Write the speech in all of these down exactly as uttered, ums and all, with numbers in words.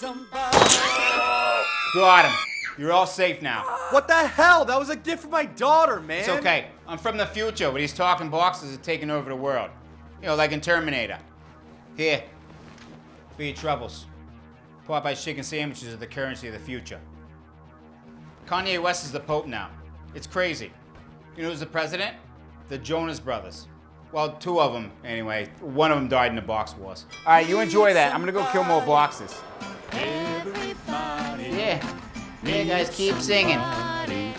somebody. Got him. You're all safe now. What the hell? That was a gift from my daughter, man. It's okay. I'm from the future where these talking boxes are taking over the world. You know, like in Terminator. Here, for your troubles. Popeye's chicken sandwiches are the currency of the future. Kanye West is the Pope now. It's crazy. You know who's the president? The Jonas Brothers. Well, two of them, anyway. One of them died in the box wars. All right, you enjoy that. I'm gonna go kill more boxes. Everybody, yeah. Yeah, guys, keep singing.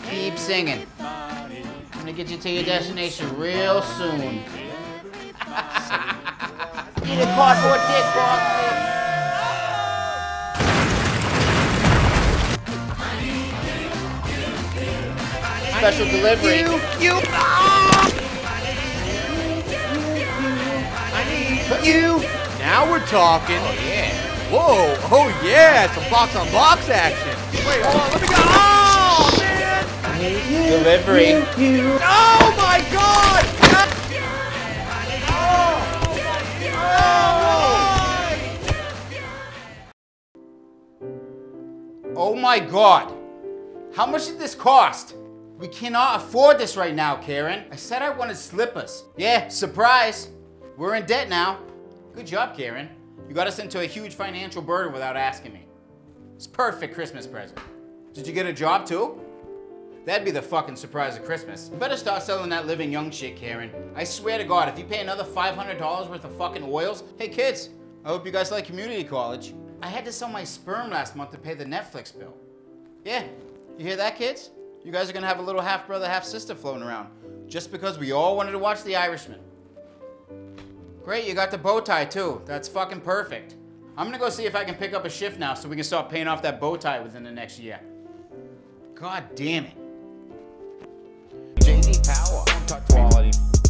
Keep singing. I'm gonna get you to your destination real soon. Eat a cardboard dick, box. Special delivery. You, you, oh! I need you. Now we're talking. Oh, yeah. Whoa. Oh, yeah. It's a box on box action. Wait, hold on. Let me go. Oh, man. I need you. Delivery. You, you. Oh, my God. Oh. Oh. Oh, my God. How much did this cost? We cannot afford this right now, Karen. I said I wanted slippers. Yeah, surprise. We're in debt now. Good job, Karen. You got us into a huge financial burden without asking me. It's perfect Christmas present. Did you get a job too? That'd be the fucking surprise of Christmas. You better start selling that living young shit, Karen. I swear to God, if you pay another five hundred dollars worth of fucking oils, hey kids, I hope you guys like community college. I had to sell my sperm last month to pay the Netflix bill. Yeah, you hear that, kids? You guys are gonna have a little half-brother, half-sister floating around just because we all wanted to watch The Irishman. Great, you got the bow tie too. That's fucking perfect. I'm gonna go see if I can pick up a shift now so we can start paying off that bow tie within the next year. God damn it. J D Power, quality.